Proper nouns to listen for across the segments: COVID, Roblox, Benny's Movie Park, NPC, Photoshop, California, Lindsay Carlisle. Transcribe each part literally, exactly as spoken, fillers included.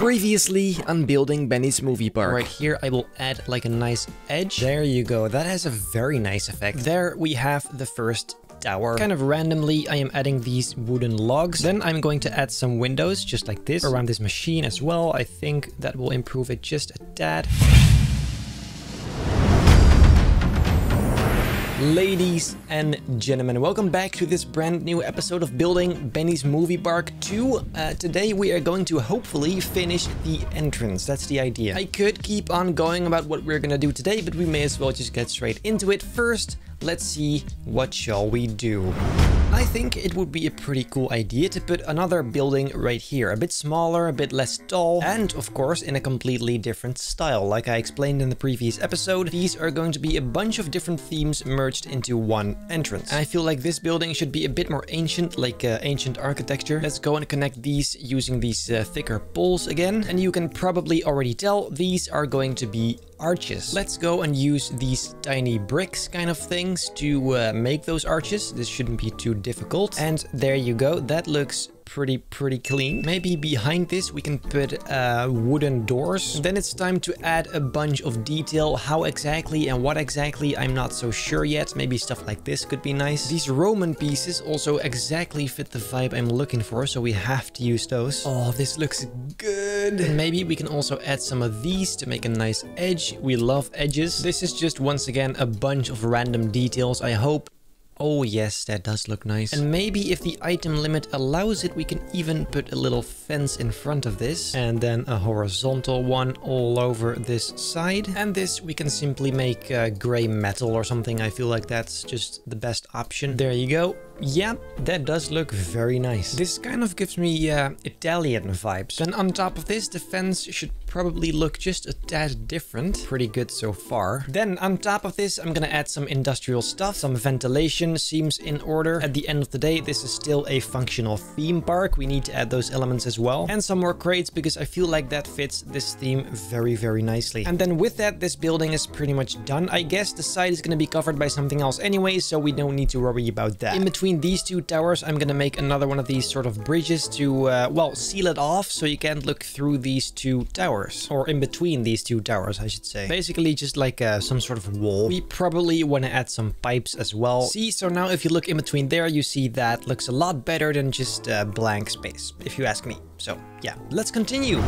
previously on building Benny's Movie Park. Right here, I will add like a nice edge. There you go. That has a very nice effect. There we have the first tower. Kind of randomly, I am adding these wooden logs. Then I'm going to add some windows, just like this, around this machine as well. I think that will improve it just a tad. Ladies and gentlemen, welcome back to this brand new episode of building Benny's Movie Park two. Uh, today we are going to hopefully finish the entrance. That's the idea. I could keep on going about what we're gonna do today, but we may as well just get straight into it. First, let's see what shall we do. I think it would be a pretty cool idea to put another building right here. A bit smaller, a bit less tall, and of course in a completely different style. Like I explained in the previous episode, these are going to be a bunch of different themes merged into one entrance. And I feel like this building should be a bit more ancient, like uh, ancient architecture. Let's go and connect these using these uh, thicker poles again. And you can probably already tell these are going to be arches. Let's go and use these tiny bricks kind of things to uh, make those arches. This shouldn't be too difficult. And there you go. That looks pretty, pretty clean. Maybe behind this we can put uh, wooden doors. And then it's time to add a bunch of detail. How exactly and what exactly, I'm not so sure yet. Maybe stuff like this could be nice. These Roman pieces also exactly fit the vibe I'm looking for, so we have to use those. Oh, this looks good. And maybe we can also add some of these to make a nice edge. We love edges. This is just, once again, a bunch of random details. I hope. Oh yes, that does look nice. And maybe if the item limit allows it, we can even put a little fence in front of this. And then a horizontal one all over this side. And this we can simply make uh, gray metal or something. I feel like that's just the best option. There you go. Yeah, that does look very nice. This kind of gives me uh, Italian vibes. Then on top of this, the fence should probably look just a tad different. Pretty good so far. Then on top of this, I'm gonna add some industrial stuff. Some ventilation seems in order. At the end of the day, this is still a functional theme park. We need to add those elements as well. And some more crates, because I feel like that fits this theme very, very nicely. And then with that, this building is pretty much done. I guess the side is gonna be covered by something else anyway, so we don't need to worry about that. In between these two towers, I'm gonna make another one of these sort of bridges to uh, well, seal it off so you can't look through these two towers, or in between these two towers I should say. Basically just like uh, some sort of wall. We probably want to add some pipes as well. See, so now if you look in between there, you see that looks a lot better than just uh, blank space, if you ask me. So yeah, let's continue.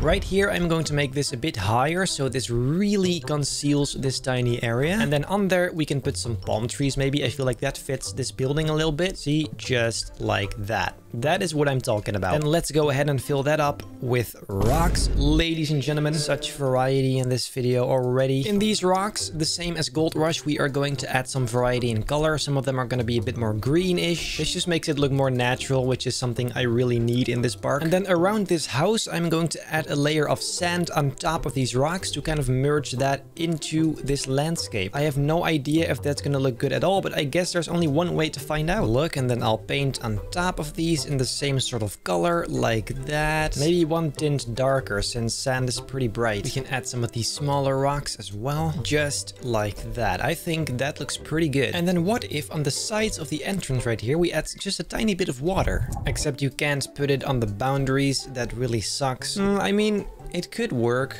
Right here, I'm going to make this a bit higher, so this really conceals this tiny area. And then on there, we can put some palm trees maybe. I feel like that fits this building a little bit. See, just like that. That is what I'm talking about. And let's go ahead and fill that up with rocks. Ladies and gentlemen, such variety in this video already. In these rocks, the same as Gold Rush, we are going to add some variety in color. Some of them are going to be a bit more greenish. This just makes it look more natural, which is something I really need in this park. And then around this house, I'm going to add a layer of sand on top of these rocks to kind of merge that into this landscape. I have no idea if that's gonna look good at all, but I guess there's only one way to find out. Look, and then I'll paint on top of these in the same sort of color, like that. Maybe one tint darker, since sand is pretty bright. We can add some of these smaller rocks as well, just like that. I think that looks pretty good. And then what if on the sides of the entrance right here, we add just a tiny bit of water? Except you can't put it on the boundaries, that really sucks. Mm, I mean, I mean, it could work,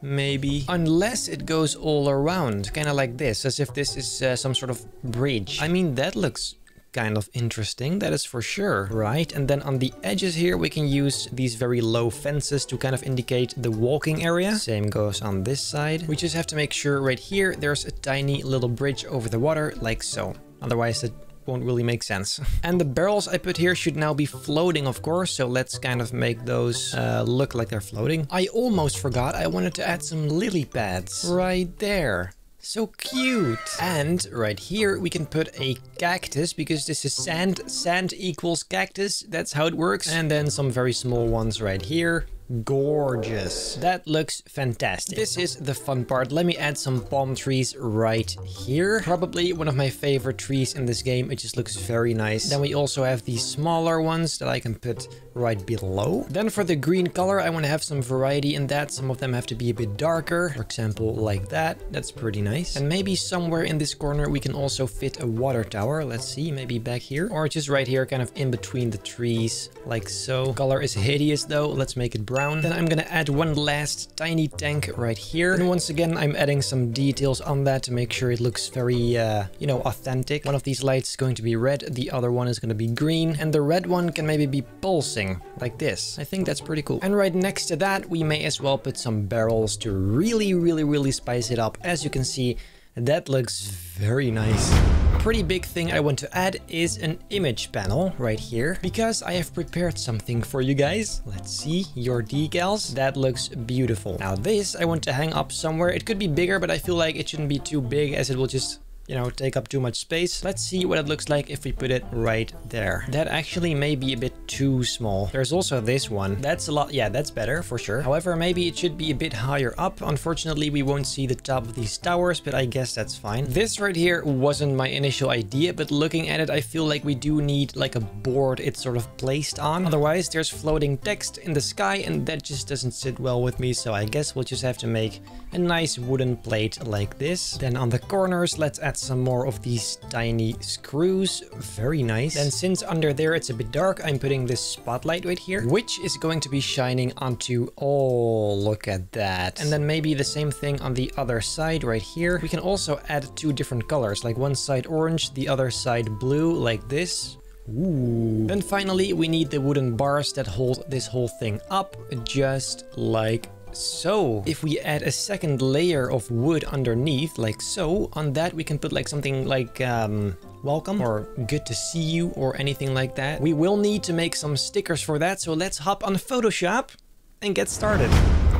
maybe. Unless it goes all around, kind of like this, as if this is uh, some sort of bridge. I mean, that looks kind of interesting, that is for sure, right? And then on the edges here, we can use these very low fences to kind of indicate the walking area. Same goes on this side. We just have to make sure right here, there's a tiny little bridge over the water, like so. Otherwise, it won't really make sense. And the barrels I put here should now be floating, of course, so let's kind of make those uh, look like they're floating. I almost forgot, I wanted to add some lily pads right there. So cute. And right here we can put a cactus, because this is sand. Sand equals cactus, that's how it works. And then some very small ones right here. Gorgeous. That looks fantastic. This is the fun part. Let me add some palm trees right here. Probably one of my favorite trees in this game. It just looks very nice. Then we also have these smaller ones that I can put right below. Then for the green color, I want to have some variety in that. Some of them have to be a bit darker. For example, like that. That's pretty nice. And maybe somewhere in this corner, we can also fit a water tower. Let's see, maybe back here. Or just right here, kind of in between the trees, like so. Color is hideous though. Let's make it bright. around. Then I'm gonna add one last tiny tank right here. And once again, I'm adding some details on that to make sure it looks very, uh, you know, authentic. One of these lights is going to be red, the other one is gonna be green, and the red one can maybe be pulsing like this. I think that's pretty cool. And right next to that, we may as well put some barrels to really, really, really spice it up. As you can see, that looks very nice. Pretty big thing I want to add is an image panel right here, because I have prepared something for you guys. Let's see your decals. That looks beautiful. Now this I want to hang up somewhere. It could be bigger, but I feel like it shouldn't be too big as it will just, you know, take up too much space. Let's see what it looks like if we put it right there. That actually may be a bit too small. There's also this one. That's a lot. Yeah, that's better for sure. However, maybe it should be a bit higher up. Unfortunately, we won't see the top of these towers, but I guess that's fine. This right here wasn't my initial idea, but looking at it, I feel like we do need like a board it's sort of placed on. Otherwise, there's floating text in the sky and that just doesn't sit well with me. So I guess we'll just have to make a nice wooden plate like this. Then on the corners, let's add some more of these tiny screws. Very nice. And since under there it's a bit dark, I'm putting this spotlight right here, which is going to be shining onto... Oh, look at that. And then maybe the same thing on the other side right here. We can also add two different colors, like one side orange, the other side blue, like this. Ooh. Then finally, we need the wooden bars that hold this whole thing up, just like so. If we add a second layer of wood underneath, like so, on that we can put like something like um, welcome or good to see you or anything like that. We will need to make some stickers for that, so let's hop on Photoshop and get started.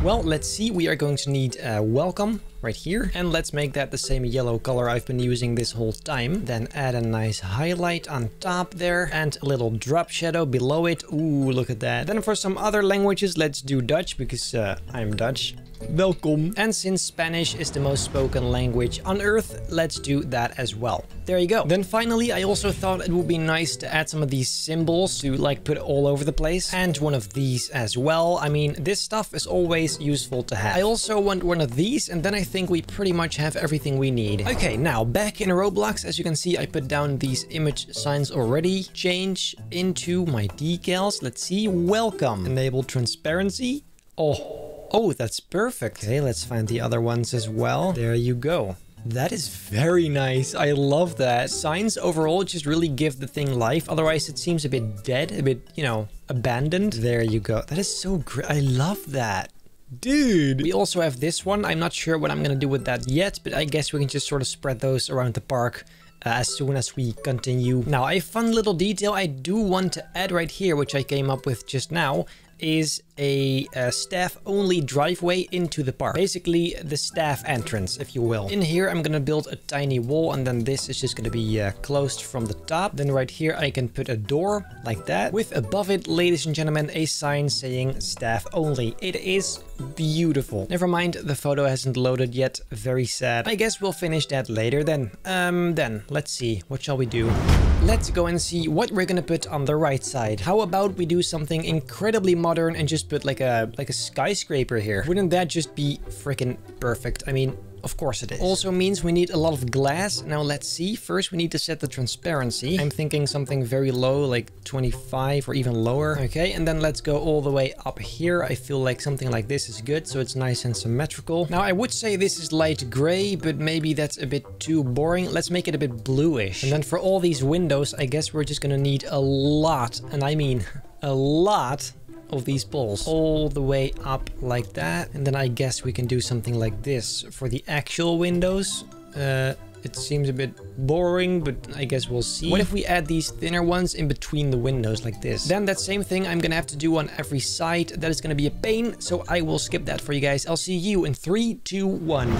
Well, let's see. We are going to need a welcome right here. And let's make that the same yellow color I've been using this whole time. Then add a nice highlight on top there and a little drop shadow below it. Ooh, look at that. Then for some other languages, let's do Dutch because uh, I'm Dutch. Welcome. And since Spanish is the most spoken language on Earth, let's do that as well. There you go. Then finally, I also thought it would be nice to add some of these symbols to like put all over the place. And one of these as well. I mean, this stuff is always useful to have. I also want one of these, and then I think we pretty much have everything we need. Okay, now back in Roblox, as you can see, I put down these image signs already. Change into my decals. Let's see. Welcome. Enable transparency. Oh. Oh, that's perfect. Okay, let's find the other ones as well. There you go. That is very nice. I love that. Signs overall just really give the thing life. Otherwise, it seems a bit dead, a bit, you know, abandoned. There you go. That is so great. I love that. Dude. We also have this one. I'm not sure what I'm going to do with that yet, but I guess we can just sort of spread those around the park Uh, as soon as we continue. Now, a fun little detail I do want to add right here, which I came up with just now, is a, a staff-only driveway into the park. Basically, the staff entrance, if you will. In here, I'm gonna build a tiny wall, and then this is just gonna be uh, closed from the top. Then right here, I can put a door, like that, with above it, ladies and gentlemen, a sign saying staff only. It is beautiful. Never mind, the photo hasn't loaded yet. Very sad. I guess we'll finish that later then. Um, then. Let's see, what shall we do? Let's go and see what we're gonna put on the right side. How about we do something incredibly modern and just put like a like a skyscraper here? Wouldn't that just be freaking perfect? I mean, of course it is. Also means we need a lot of glass. Now let's see. First we need to set the transparency. I'm thinking something very low, like twenty-five or even lower. Okay, and then let's go all the way up here. I feel like something like this is good, so it's nice and symmetrical. Now I would say this is light gray, but maybe that's a bit too boring. Let's make it a bit bluish. And then for all these windows, I guess we're just gonna need a lot, and I mean a lot, of these poles all the way up like that. And then I guess we can do something like this for the actual windows. Uh, it seems a bit boring, but I guess we'll see. What if we add these thinner ones in between the windows like this? Then that same thing I'm gonna have to do on every side. That is gonna be a pain, so I will skip that for you guys. I'll see you in three, two, one.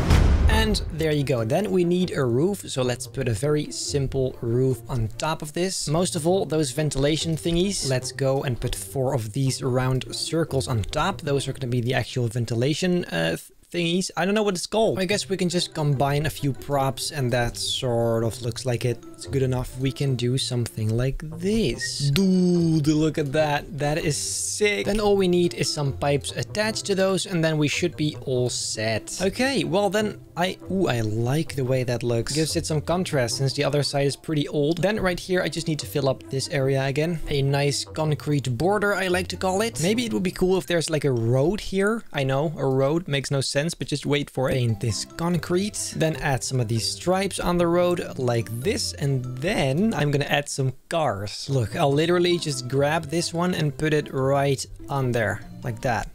And there you go. Then we need a roof, so let's put a very simple roof on top of this. Most of all, those ventilation thingies. Let's go and put four of these round circles on top. Those are going to be the actual ventilation uh, thingies. I don't know what it's called. I guess we can just combine a few props and that sort of looks like it. It's good enough. We can do something like this. Dude, look at that. That is sick. Then all we need is some pipes attached to those and then we should be all set. Okay, well then I... Ooh, I like the way that looks. Gives it some contrast since the other side is pretty old. Then right here, I just need to fill up this area again. A nice concrete border, I like to call it. Maybe it would be cool if there's like a road here. I know, a road makes no sense, but just wait for it. Paint this concrete. Then add some of these stripes on the road like this. And then I'm gonna add some cars. Look, I'll literally just grab this one and put it right on there. Like that.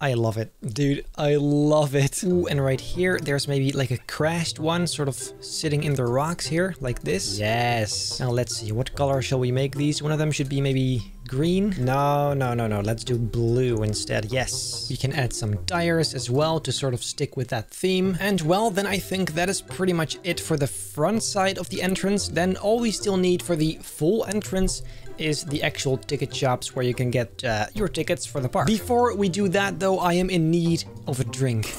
I love it. Dude, I love it. Ooh, and right here, there's maybe like a crashed one sort of sitting in the rocks here, like this. Yes. Now let's see, what color shall we make these? One of them should be maybe green. No, no, no, no. Let's do blue instead. Yes. We can add some tires as well to sort of stick with that theme. And well, then I think that is pretty much it for the front side of the entrance. Then all we still need for the full entrance is the actual ticket shops where you can get uh, your tickets for the park. Before we do that though, I am in need of a drink.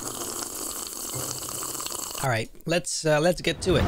All right, let's uh, let's get to it.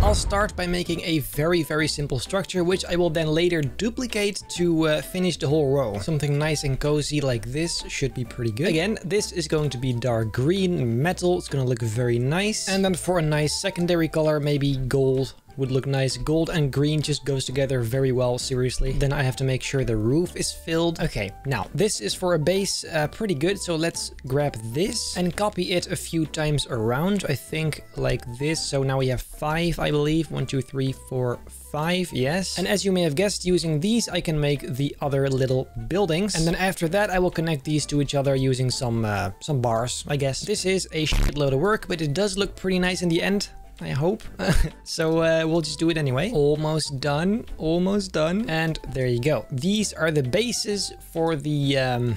I'll start by making a very, very simple structure, which I will then later duplicate to uh, finish the whole row. Something nice and cozy like this should be pretty good. Again, this is going to be dark green metal. It's gonna look very nice. And then for a nice secondary color, maybe gold would look nice. Gold and green just goes together very well, seriously. Then I have to make sure the roof is filled. Okay, now this is for a base uh, pretty good. So let's grab this and copy it a few times around. I think like this. So now we have five, I believe. One, two, three, four, five. Yes. And as you may have guessed, using these, I can make the other little buildings. And then after that, I will connect these to each other using some, uh, some bars, I guess. This is a shitload of work, but it does look pretty nice in the end. I hope. So uh, we'll just do it anyway. Almost done. Almost done. And there you go. These are the bases for the... Um,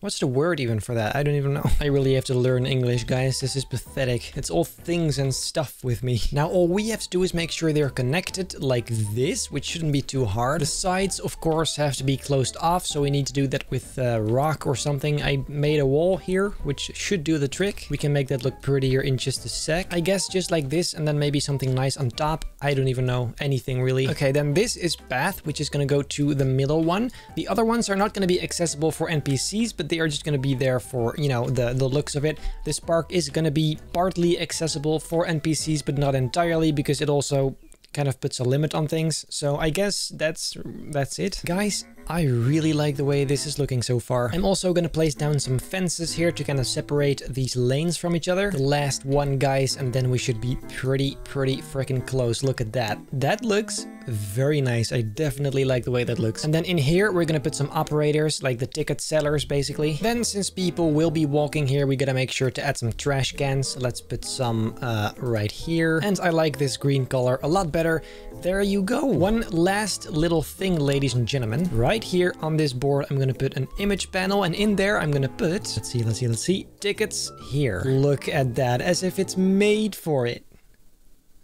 what's the word even for that? I don't even know. I really have to learn English, guys. This is pathetic. It's all things and stuff with me. Now all we have to do is make sure they're connected like this, which shouldn't be too hard. The sides, of course, have to be closed off. So we need to do that with uh, rock or something. I made a wall here, which should do the trick. We can make that look prettier in just a sec. I guess just like this and then maybe something nice on top. I don't even know anything really. Okay, then this is path, which is going to go to the middle one. The other ones are not going to be accessible for N P Cs, but they are just going to be there for, you know, the, the looks of it. This park is going to be partly accessible for N P Cs, but not entirely because it also kind of puts a limit on things. So I guess that's that's it. Guys, I really like the way this is looking so far. I'm also going to place down some fences here to kind of separate these lanes from each other. The last one, guys, and then we should be pretty, pretty freaking close. Look at that. That looks very nice. I definitely like the way that looks. And then in here, we're going to put some operators, like the ticket sellers, basically. Then since people will be walking here, we got to make sure to add some trash cans. Let's put some uh, right here. And I like this green color a lot better. There you go. One last little thing, ladies and gentlemen. Right here on this board, I'm going to put an image panel. And in there, I'm going to put, let's see, let's see, let's see, tickets here. Look at that, as if it's made for it.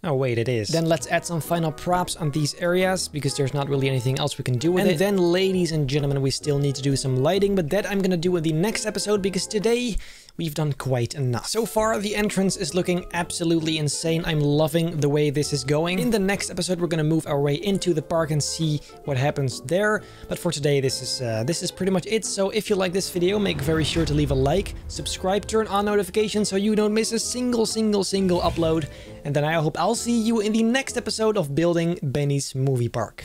Oh wait, it is. Then let's add some final props on these areas because there's not really anything else we can do with it. And then, ladies and gentlemen, we still need to do some lighting, but that I'm gonna do in the next episode because today we've done quite enough. So far, the entrance is looking absolutely insane. I'm loving the way this is going. In the next episode, we're gonna move our way into the park and see what happens there. But for today, this is uh, this is pretty much it. So if you like this video, make very sure to leave a like, subscribe, turn on notifications so you don't miss a single, single, single upload. And then I hope I'll see you in the next episode of Building Benny's Movie Park.